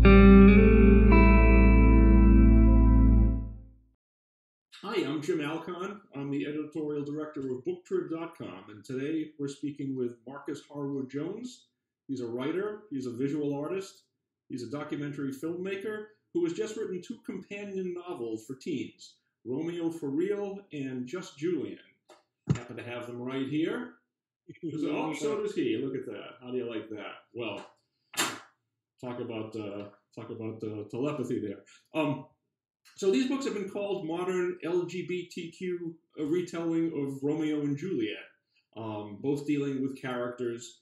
Hi, I'm Jim Alcon. I'm the editorial director of Booktrib.com, and today we're speaking with Markus Harwood-Jones. He's a writer, he's a visual artist, he's a documentary filmmaker who has just written two companion novels for teens, Romeo for Real and Just Julian. Happen to have them right here. So does he. Look at that. How do you like that? Well, talk about telepathy there. So these books have been called modern LGBTQ retelling of Romeo and Juliet, both dealing with characters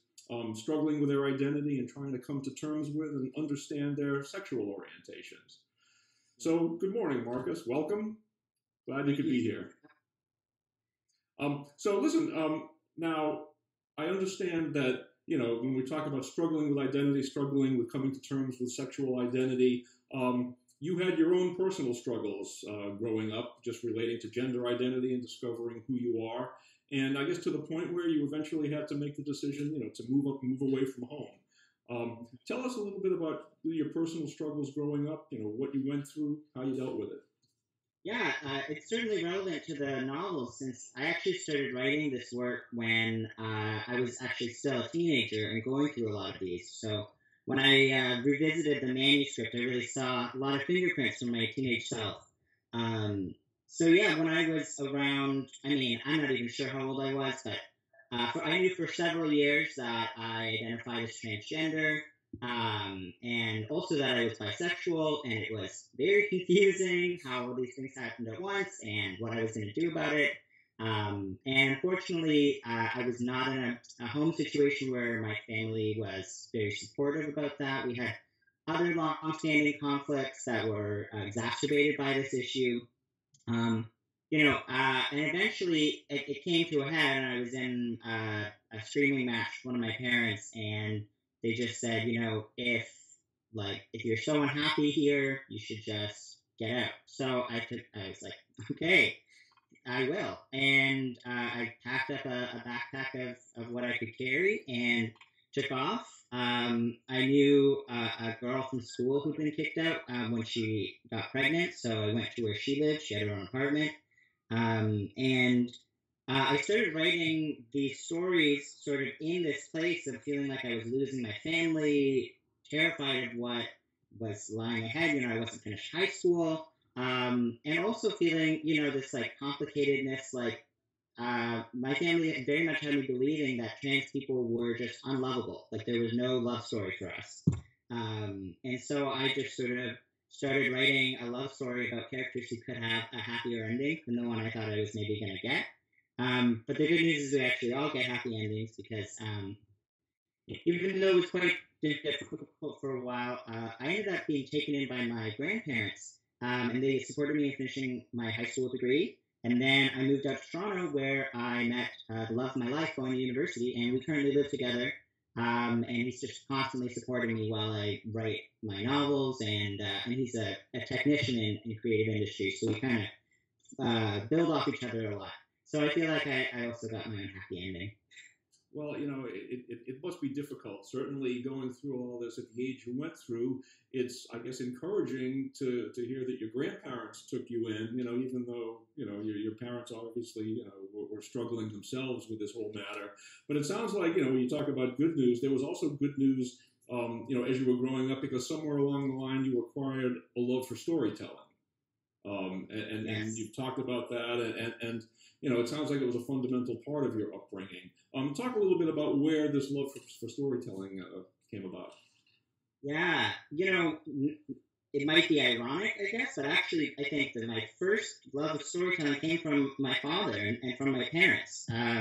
struggling with their identity and trying to come to terms with and understand their sexual orientations. So good morning, Markus. Welcome. Glad you could be here. So listen, now I understand that, you know, when we talk about struggling with identity, struggling with coming to terms with sexual identity, you had your own personal struggles growing up, just relating to gender identity and discovering who you are. And I guess to the point where you eventually had to make the decision, you know, to move up, move away from home. Tell us a little bit about your personal struggles growing up, you know, what you went through, how you dealt with it. Yeah, it's certainly relevant to the novel since I actually started writing this work when I was actually still a teenager and going through a lot of these. So when I revisited the manuscript, I really saw a lot of fingerprints from my teenage self. So yeah, when I was around, I mean, I'm not even sure how old I was, but I knew for several years that I identified as transgender. And also that I was bisexual, and it was very confusing how all these things happened at once and what I was going to do about it. And unfortunately, I was not in a home situation where my family was very supportive about that. We had other long-standing conflicts that were exacerbated by this issue. And eventually it came to a head, and I was in a screaming match with one of my parents, and they just said, you know, if you're so unhappy here, you should just get out. So I was like, okay, I will. And I packed up a backpack of what I could carry and took off. I knew a girl from school who'd been kicked out when she got pregnant. So I went to where she lived. She had her own apartment. I started writing these stories sort of in this place of feeling like I was losing my family, terrified of what was lying ahead. You know, I wasn't finished high school. And also feeling, you know, this like complicatedness, like my family very much had me believing that trans people were just unlovable. Like there was no love story for us. And so I just sort of started writing a love story about characters who could have a happier ending than the one I thought I was maybe going to get. But the good news is we actually all get happy endings because even though it was quite difficult for a while, I ended up being taken in by my grandparents, and they supported me in finishing my high school degree. And then I moved out to Toronto where I met the love of my life going to university, and we currently live together. And he's just constantly supporting me while I write my novels, and he's a technician in creative industry, so we kind of build off each other a lot. So I feel like I also got my own happy ending. Well, you know, it must be difficult. Certainly going through all this at the age you went through, it's, I guess, encouraging to hear that your grandparents took you in, you know, even though, you know, your parents obviously, you know, were struggling themselves with this whole matter. But it sounds like, you know, when you talk about good news, there was also good news, you know, as you were growing up, because somewhere along the line you acquired a love for storytelling. And you've talked about that, and you know, it sounds like it was a fundamental part of your upbringing. Talk a little bit about where this love for storytelling came about. Yeah, you know, it might be ironic, I guess, but actually I think that my first love of storytelling came from my father and from my parents. You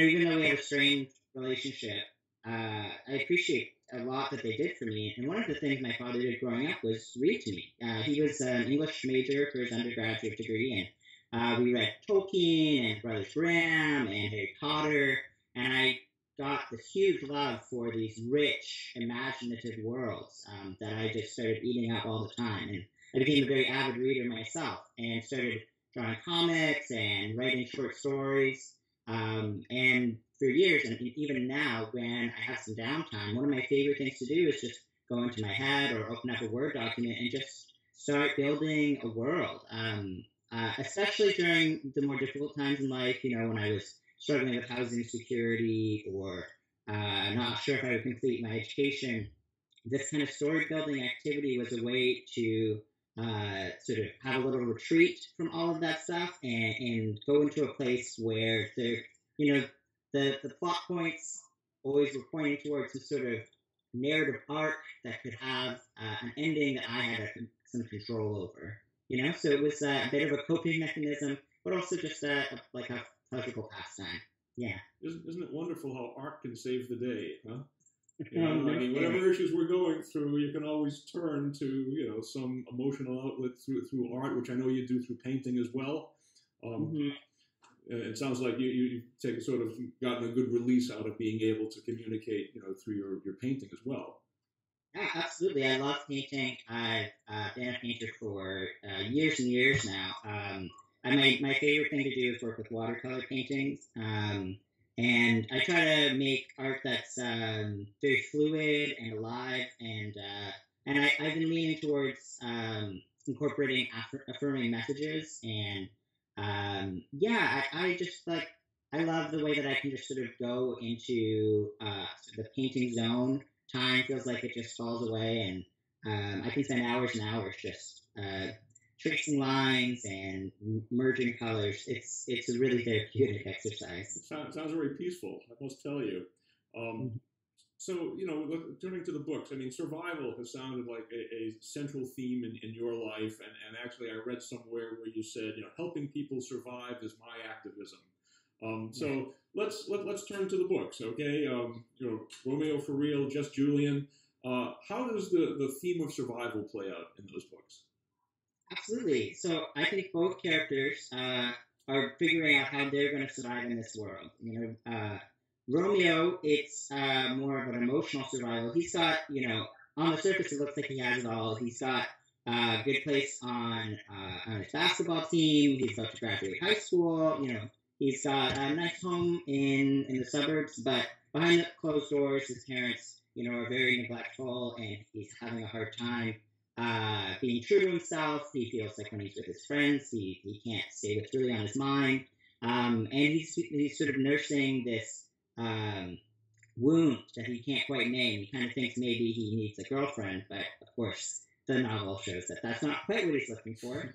know, even though we had a strained relationship, I appreciate a lot that they did for me. And one of the things my father did growing up was read to me. He was an English major for his undergraduate degree, and we read Tolkien and Brothers Grimm and Harry Potter, and I got this huge love for these rich, imaginative worlds that I just started eating up all the time. And I became a very avid reader myself and started drawing comics and writing short stories. And for years, and even now when I have some downtime, one of my favorite things to do is just go into my head or open up a Word document and just start building a world, especially during the more difficult times in life, you know, when I was struggling with housing security or not sure if I would complete my education. This kind of story-building activity was a way to sort of have a little retreat from all of that stuff and go into a place where, you know, the plot points always were pointing towards a sort of narrative arc that could have an ending that I had some control over, you know? So it was a bit of a coping mechanism, but also just like a pleasurable pastime. Yeah. Isn't it wonderful how art can save the day, huh? You know, I mean, whatever issues we're going through, you can always turn to, you know, some emotional outlet through art, which I know you do through painting as well. It sounds like you've taken, sort of gotten a good release out of being able to communicate, you know, through your painting as well. Yeah, absolutely. I love painting. I've been a painter for years and years now. My favorite thing to do is work with watercolor paintings. And I try to make art that's very fluid and alive, and I've been leaning towards incorporating affirming messages, and I just like, I love the way that I can just sort of go into sort of the painting zone. Time feels like it just falls away, and I can spend hours and hours just tracing lines and merging colors. It's a really therapeutic exercise. It sounds very peaceful, I must tell you. So, you know, turning to the books, I mean, survival has sounded like a central theme in your life. And actually, I read somewhere where you said, you know, helping people survive is my activism. So let's turn to the books, okay? You know, Romeo for Real, Just Julian. How does the theme of survival play out in those books? Absolutely. So I think both characters are figuring out how they're going to survive in this world. You know, Romeo, it's more of an emotional survival. He's got, you know, on the surface it looks like he has it all. He's got a good place on his basketball team. He's about to graduate high school. You know, he's got a nice home in the suburbs. But behind the closed doors, his parents, you know, are very neglectful, and he's having a hard time being true to himself. He feels like when he's with his friends, he can't say what's really on his mind. And he's sort of nursing this wound that he can't quite name. He kind of thinks maybe he needs a girlfriend, but of course the novel shows that that's not quite what he's looking for.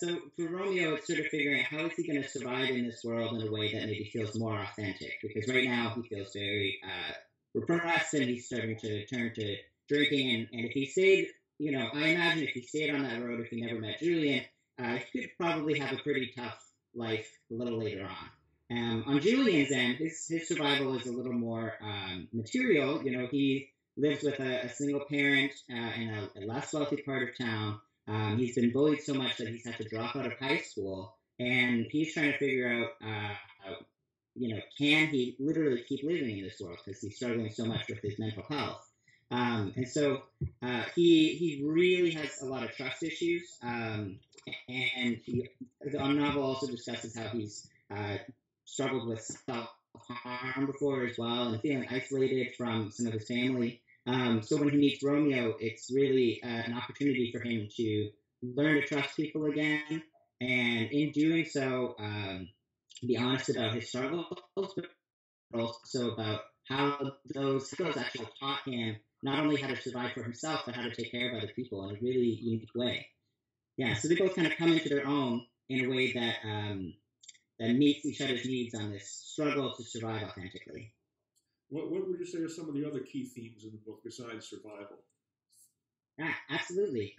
So for Romeo, it's sort of figuring out how is he going to survive in this world in a way that maybe feels more authentic, because right now he feels very repressed, and he's starting to turn to drinking, and if he stayed, you know, I imagine if he stayed on that road, if he never met Julian, he could probably have a pretty tough life a little later on. On Julian's end, his survival is a little more material. You know, he lives with a single parent in a less wealthy part of town. He's been bullied so much that he's had to drop out of high school, and he's trying to figure out, you know, can he literally keep living in this world, because he's struggling so much with his mental health. He really has a lot of trust issues, and the novel also discusses how he's struggled with self-harm before as well, and feeling isolated from some of his family. So when he meets Romeo, it's really an opportunity for him to learn to trust people again, and in doing so, be honest about his struggles, but also about how those skills actually taught him not only how to survive for himself, but how to take care of other people in a really unique way. Yeah, so they both kind of come into their own in a way that that meets each other's needs on this struggle to survive authentically. What would you say are some of the other key themes in the book besides survival? Yeah, absolutely.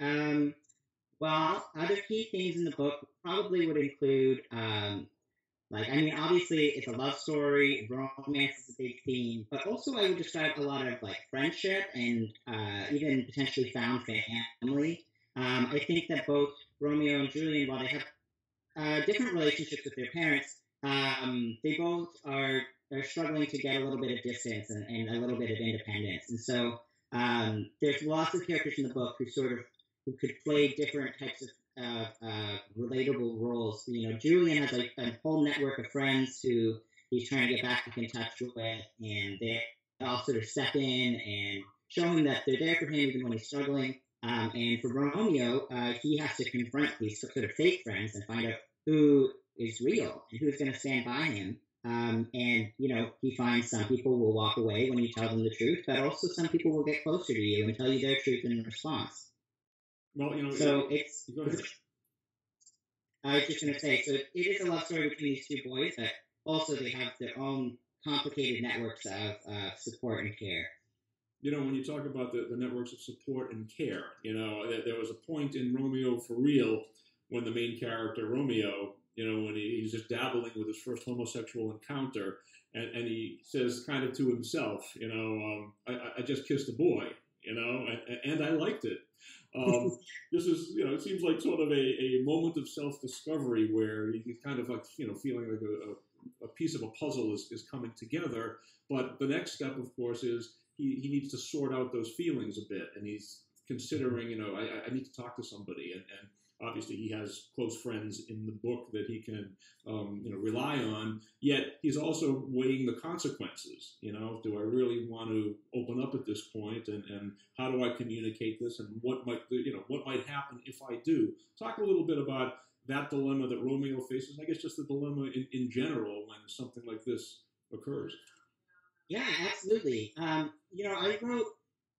Well, other key themes in the book probably would include... obviously, it's a love story, romance is a big theme, but also I would describe a lot of, like, friendship and even potentially found family. I think that both Romeo and Julian, while they have different relationships with their parents, they both are struggling to get a little bit of distance and a little bit of independence. And so there's lots of characters in the book who could play different types of relatable roles. You know, Julian has a whole network of friends who he's trying to get back in touch with, and they all also to step in and show him that they're there for him even when he's struggling. And for Romeo, he has to confront these sort of fake friends and find out who is real and who's going to stand by him. And, you know, he finds some people will walk away when you tell them the truth, but also some people will get closer to you and tell you their truth in response. Well, you know, so I was just going to say, so it is a love story between these two boys, but also they have their own complicated networks of support and care. You know, when you talk about the networks of support and care, you know, there was a point in Romeo for Real when the main character, Romeo, you know, when he's just dabbling with his first homosexual encounter, and he says kind of to himself, you know, I just kissed a boy, you know, and I liked it. This is, you know, it seems like sort of a moment of self-discovery where he's kind of like, you know, feeling like a piece of a puzzle is coming together. But the next step, of course, is he needs to sort out those feelings a bit. And he's considering, you know, I need to talk to somebody. And obviously, he has close friends in the book that he can, you know, rely on. Yet he's also weighing the consequences. You know, do I really want to open up at this point? And how do I communicate this? And what might happen if I do? Talk a little bit about that dilemma that Romeo faces. I guess just the dilemma in general when something like this occurs. Yeah, absolutely. You know, I wrote.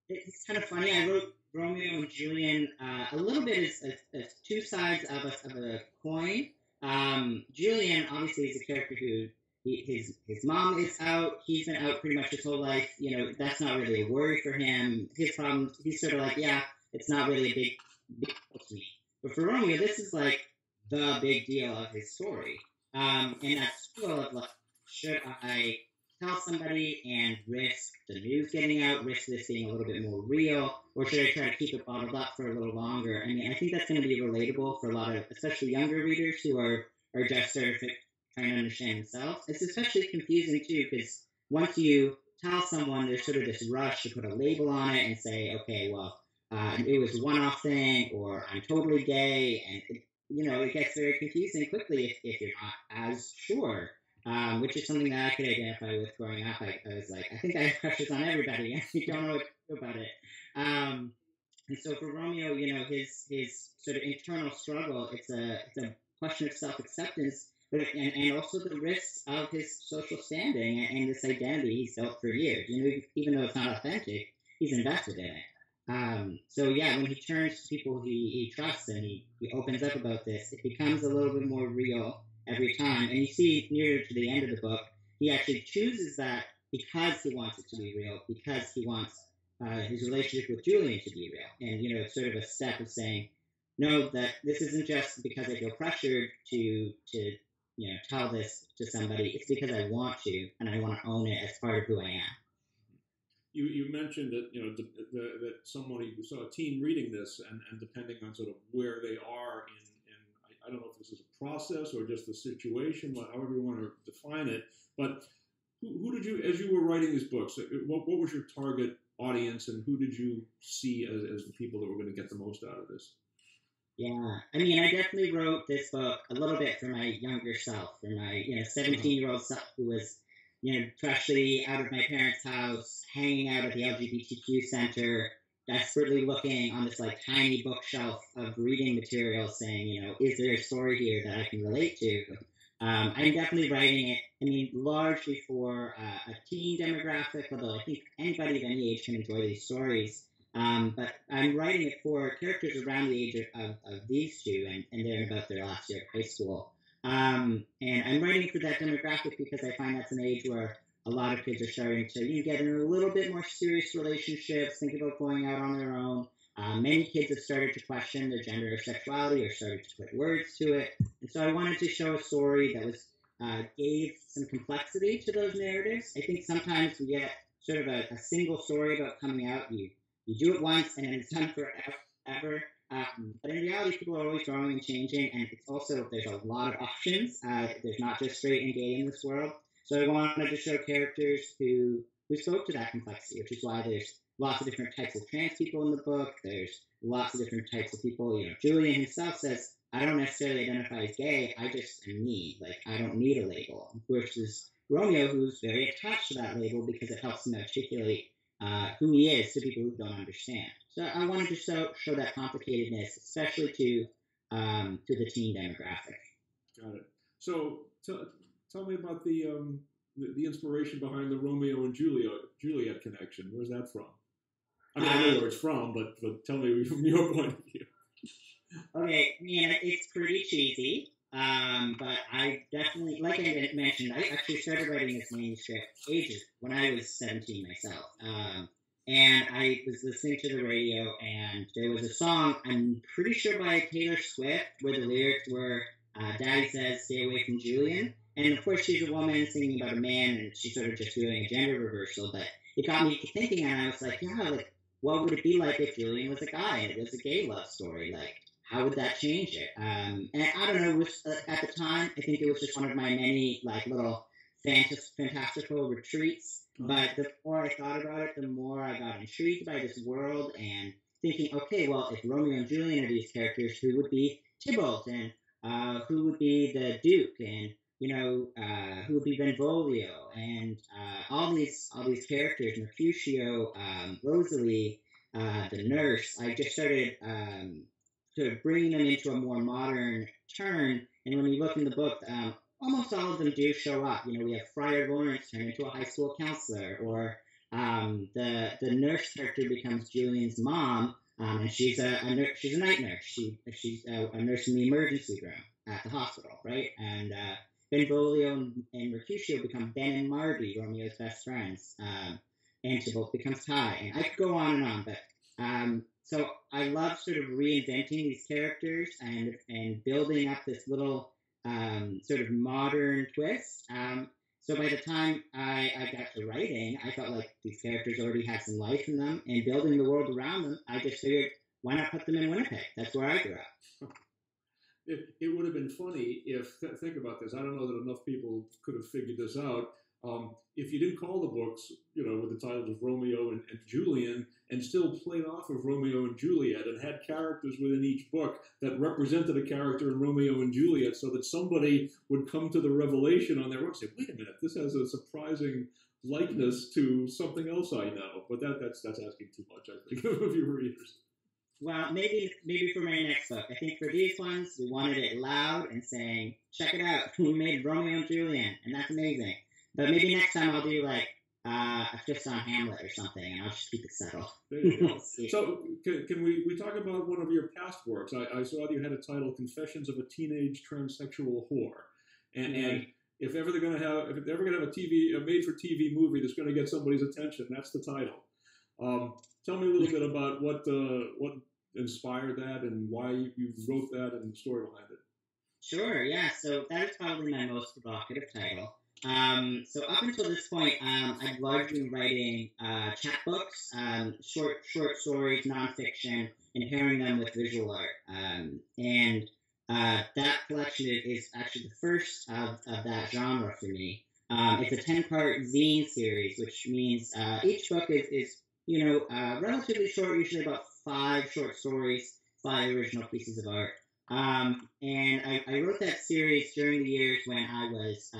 It's kind of funny. I wrote Romeo and Julian a little bit as two sides of a coin. Julian obviously is a character who his mom is out. He's been out pretty much his whole life. You know, that's not really a worry for him. His problem, he's sort of like, yeah, it's not really a big deal to me. But for Romeo, this is like the big deal of his story. And that struggle of like, should I tell somebody and risk the news getting out, risk this being a little bit more real, or should I try to keep it bottled up for a little longer? I mean, I think that's going to be relatable for a lot of, especially younger readers who are just sort of trying to understand themselves. It's especially confusing, too, because once you tell someone, there's sort of this rush to put a label on it and say, okay, well, it was a one-off thing, or I'm totally gay, and, you know, it gets very confusing quickly if you're not as sure. Which is something that I could identify with growing up. I was like, I think I have crushes on everybody, and you don't know what to do about it. And so for Romeo, you know, his sort of internal struggle, it's a question of self-acceptance, but and also the risks of his social standing and this identity he's built for years. You know, even though it's not authentic, he's invested in it. So yeah, when he turns to people he trusts and he opens up about this, it becomes a little bit more real every time. And you see near to the end of the book, he actually chooses that because he wants it to be real, because he wants his relationship with Julian to be real. And, you know, it's sort of a step of saying, no, that this isn't just because I feel pressured to you know, tell this to somebody. It's because I want to, and I want to own it as part of who I am. You mentioned that, you know, that somebody saw a teen reading this and depending on sort of where they are in, I don't know if this is a process or just the situation, however you want to define it. But who did you, as you were writing these books, what was your target audience, and who did you see as the people that were going to get the most out of this? Yeah, I mean, I definitely wrote this book a little bit for my younger self, for my, you know, 17-year-old self who was, you know, freshly out of my parents' house, hanging out at the LGBTQ center, desperately looking on this like tiny bookshelf of reading material, saying, you know, is there a story here that I can relate to? I'm definitely writing it, I mean, largely for a teen demographic, although I think anybody of any age can enjoy these stories. But I'm writing it for characters around the age of these two, and they're about their last year of high school. And I'm writing for that demographic because I find that's an age where a lot of kids are starting to get in a little bit more serious relationships, think about going out on their own. Many kids have started to question their gender or sexuality or started to put words to it. And so I wanted to show a story that was gave some complexity to those narratives. I think sometimes we get sort of a single story about coming out. You do it once and it's done forever. But in reality, people are always growing and changing. And it's also, there's a lot of options. There's not just straight and gay in this world. So I wanted to show characters who spoke to that complexity, which is why there's lots of different types of trans people in the book. There's lots of different types of people. You know, Julian himself says, I don't necessarily identify as gay. I just am me. Like, I don't need a label. Versus Romeo, who's very attached to that label because it helps him articulate who he is to people who don't understand. So I wanted to show that complicatedness, especially to the teen demographic. Got it. So tell me about the inspiration behind the Romeo and Juliet connection. Where's that from? I mean, I know where it's from, but tell me from your point of view. Okay, yeah, it's pretty cheesy. But I definitely, like I mentioned, I actually started writing this manuscript ages when I was 17 myself. And I was listening to the radio, and there was a song, I'm pretty sure by Taylor Swift, where the lyrics were, Daddy says, stay away from Julian. And of course, she's a woman singing about a man, and she's sort of just doing a gender reversal. But it got me thinking, and I was like, yeah, like, what would it be like if Julian was a guy and it was a gay love story? Like, how would that change it? And I don't know, at the time, I think it was just one of my many, like, little fantastical retreats. But the more I thought about it, the more I got intrigued by this world and thinking, okay, well, if Romeo and Julian are these characters, who would be Tybalt? And who would be the Duke? And, you know, who would be Benvolio? And all these characters, Mercutio, Rosalie, the nurse. I just started... to bring them into a more modern turn. And when we look in the book, almost all of them do show up. You know, we have Friar Lawrence turn into a high school counselor, or the nurse character becomes Julian's mom, and she's a night nurse. She's a nurse in the emergency room at the hospital, right? And Benvolio and Mercutio become Ben and Marby, Romeo's best friends. And Tybalt becomes Ty. And I could go on and on, but... So I love sort of reinventing these characters and building up this little sort of modern twist. So by the time I got to writing, I felt like these characters already had some life in them. And building the world around them, I just figured, why not put them in Winnipeg? That's where I grew up. It would have been funny if, think about this, I don't know that enough people could have figured this out. If you didn't call the books, you know, with the titles of Romeo and Julian, and still played off of Romeo and Juliet and had characters within each book that represented a character in Romeo and Juliet, so that somebody would come to the revelation on their own and say, wait a minute, this has a surprising likeness to something else I know. But that's asking too much, I think, of your readers. Well, maybe for my next book. I think for these ones, we wanted it loud and saying, check it out, we made Romeo and Juliet, and that's amazing. But maybe next time I'll do, like, just on Hamlet or something, and I'll just keep it subtle. There you go. So can we talk about one of your past works? I saw that you had a title, Confessions of a Teenage Transsexual Whore. And if ever they're going to have a TV, a made-for-TV movie that's going to get somebody's attention, that's the title. Tell me a little bit about what inspired that and why you wrote that and the story behind it. Sure, yeah. So that is probably my most provocative title. So up until this point, I've largely been writing chapbooks, short stories, nonfiction, and pairing them with visual art. And that collection is actually the first of that genre for me. It's a 10-part zine series, which means each book is relatively short, usually about 5 short stories, 5 original pieces of art. And I wrote that series during the years when I was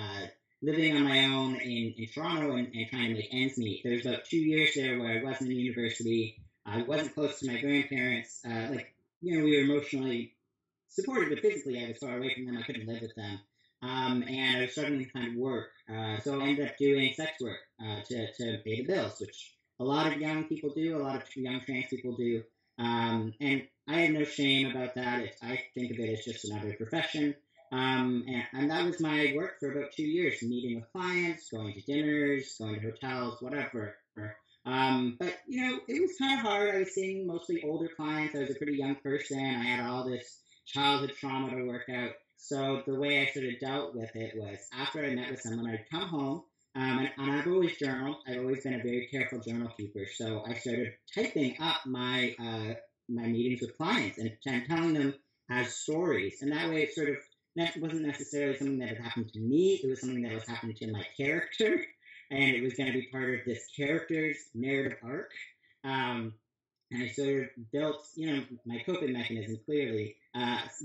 living on my own in Toronto and trying to make ends meet. There's about 2 years there where I wasn't in university. I wasn't close to my grandparents. We were emotionally supported, but physically I was far away from them. I couldn't live with them. And I was struggling to find work. So I ended up doing sex work to pay the bills, which a lot of young people do, a lot of young trans people do. And I had no shame about that. I think of it as just another profession. And that was my work for about 2 years, meeting with clients, going to dinners, going to hotels, whatever. But, you know, it was kind of hard. I was seeing mostly older clients. I was a pretty young person. I had all this childhood trauma to work out. So the way I sort of dealt with it was after I met with someone, I'd come home, and I've always journaled. I've always been a very careful journal keeper. So I started typing up my my meetings with clients and telling them as stories. And that way it sort of... that wasn't necessarily something that had happened to me. It was something that was happening to my character, and it was going to be part of this character's narrative arc. And I sort of built, you know, my coping mechanism, clearly,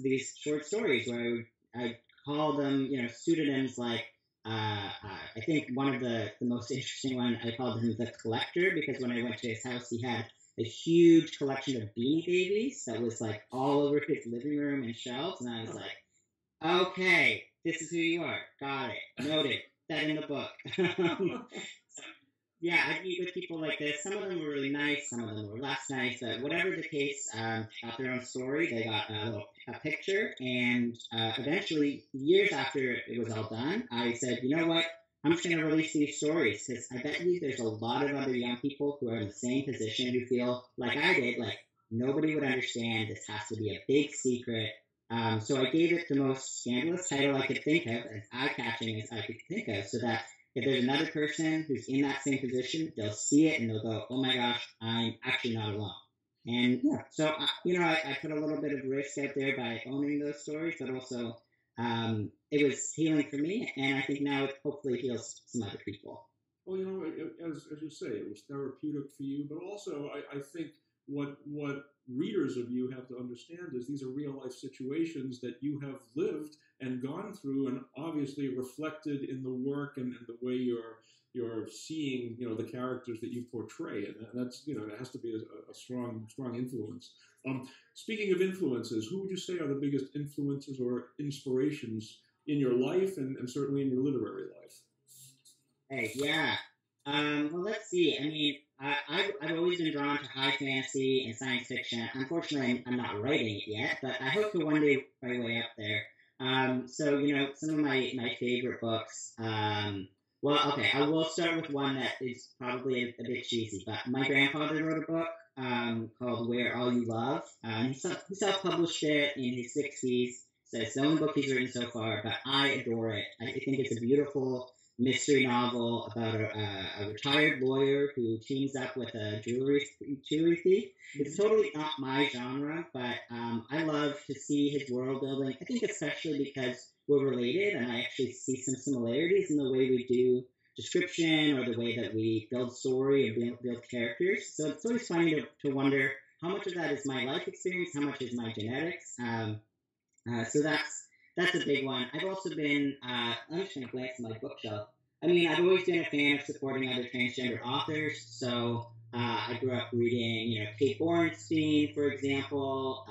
these short stories where I would call them, you know, pseudonyms like I think one of the most interesting one, I called him the collector, because when I went to his house, he had a huge collection of Beanie Babies that was like all over his living room and shelves. And I was like, okay, this is who you are. Got it. Noted. That in the book. So, yeah, I meet with people like this. Some of them were really nice. Some of them were less nice. But whatever the case, they got their own story. They got a picture. And eventually, years after it was all done, I said, you know what? I'm just going to release these stories, because I bet you there's a lot of other young people who are in the same position who feel like I did, like nobody would understand. This has to be a big secret. So I gave it the most scandalous title I could think of, as eye-catching as I could think of, so that if there's another person who's in that same position, they'll see it and they'll go, oh my gosh, I'm actually not alone. And yeah, so, I put a little bit of risk out there by owning those stories, but also it was healing for me, and I think now it hopefully heals some other people. Well, as you say, it was therapeutic for you, but also I think what readers of you have to understand is these are real-life situations that you have lived and gone through, and obviously reflected in the work and the way you're seeing, the characters that you portray, and that's, that has to be a strong influence. Speaking of influences, who would you say are the biggest influences or inspirations in your life, and certainly in your literary life? Hey, yeah. Well, let's see. I mean, I've always been drawn to high fantasy and science fiction. Unfortunately, I'm not writing it yet, but I hope to one day my way up there. So, some of my favorite books, well, okay, I will start with one that is probably a bit cheesy, but my grandfather wrote a book called Where All You Love. He self-published it in his 60s, so it's the only book he's written so far, but I adore it. I think it's a beautiful mystery novel about a retired lawyer who teams up with a jewelry thief. It's totally not my genre, but I love to see his world building. I think especially because we're related, and I actually see some similarities in the way we do description or the way that we build story and build characters. So it's always funny to wonder how much of that is my life experience, how much is my genetics. So that's a big one. I've also been, I'm just going to glance at my bookshelf. I mean, I've always been a fan of supporting other transgender authors. So I grew up reading, Kate Bornstein, for example.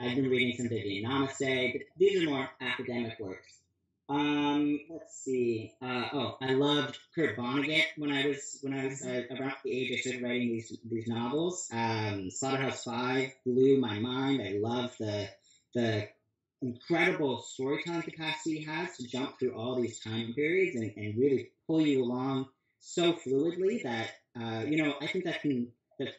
I've been reading some Vivian Namaste. But these are more academic works. Let's see. I loved Kurt Vonnegut when I was around the age I started writing these novels. Slaughterhouse Five blew my mind. I love the incredible storytelling capacity he has to jump through all these time periods and really pull you along so fluidly that, I think that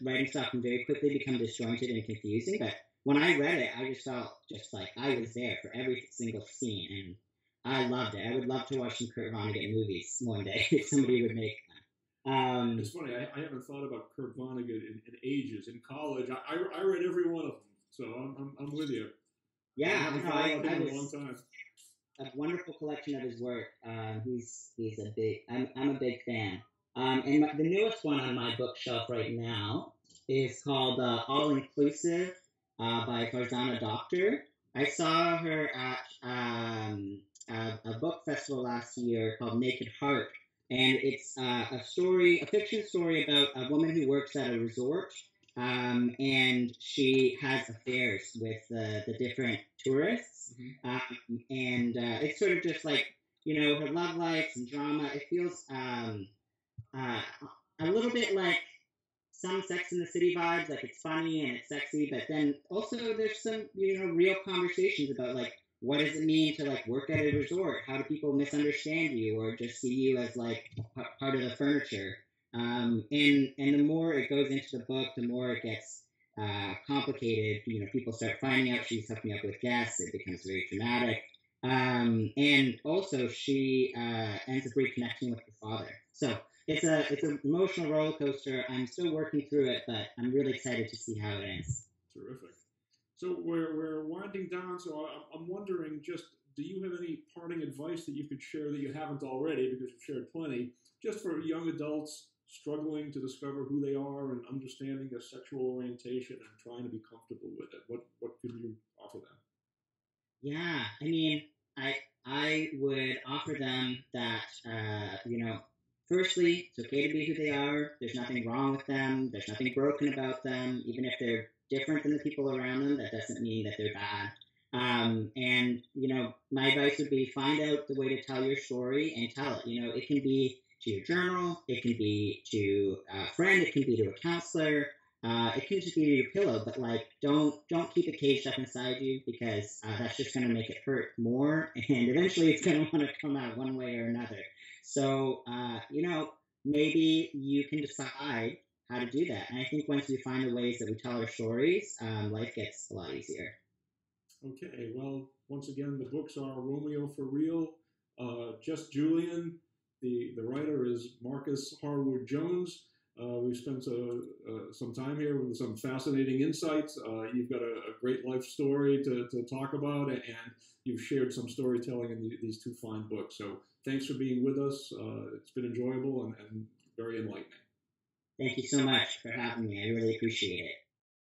writing stuff can very quickly become disjointed and confusing. But when I read it, I just felt just like I was there for every single scene, and I loved it. I would love to watch some Kurt Vonnegut movies one day if somebody would make them. It's funny, I haven't thought about Kurt Vonnegut in ages. In college, I read every one of them, so I'm with you. Yeah, I was a wonderful collection of his work. He's a big. I'm a big fan. And the newest one on my bookshelf right now is called All Inclusive by Farzana Doctor. I saw her at a book festival last year called Naked Heart, and it's a fiction story about a woman who works at a resort. And she has affairs with the different tourists, and it's sort of just like, her love life and drama. It feels a little bit like some Sex in the City vibes, like it's funny and it's sexy, but then also there's some, real conversations about, like, what does it mean to, like, work at a resort? How do people misunderstand you or just see you as, like, part of the furniture? And the more it goes into the book, the more it gets complicated. People start finding out she's hooking up with guests. It becomes very dramatic. And also, she ends up reconnecting with her father. So it's an emotional roller coaster. I'm still working through it, but I'm really excited to see how it ends. Terrific. So we're winding down. So I'm wondering, just do you have any parting advice that you could share that you haven't already, because you've shared plenty, just for young adults struggling to discover who they are and understanding their sexual orientation and trying to be comfortable with it? What could you offer them? Yeah, I mean, I I would offer them that, firstly, it's okay to be who they are. There's nothing wrong with them. There's nothing broken about them. Even if they're different than the people around them, that doesn't mean that they're bad. And my advice would be find out the way to tell your story and tell it. It can be to your journal. It can be to a friend. It can be to a counselor. It can just be to your pillow. But, don't keep it caged up inside you, because that's just going to make it hurt more. And eventually it's going to want to come out one way or another. So, maybe you can decide how to do that. And I think once we find the ways that we tell our stories, life gets a lot easier. Okay, well, once again, the books are Romeo for Real, Just Julian. The writer is Markus Harwood-Jones. We've spent some time here with some fascinating insights. You've got a great life story to talk about, and you've shared some storytelling in these two fine books. So thanks for being with us. It's been enjoyable and very enlightening. Thank you so much for having me. I really appreciate it.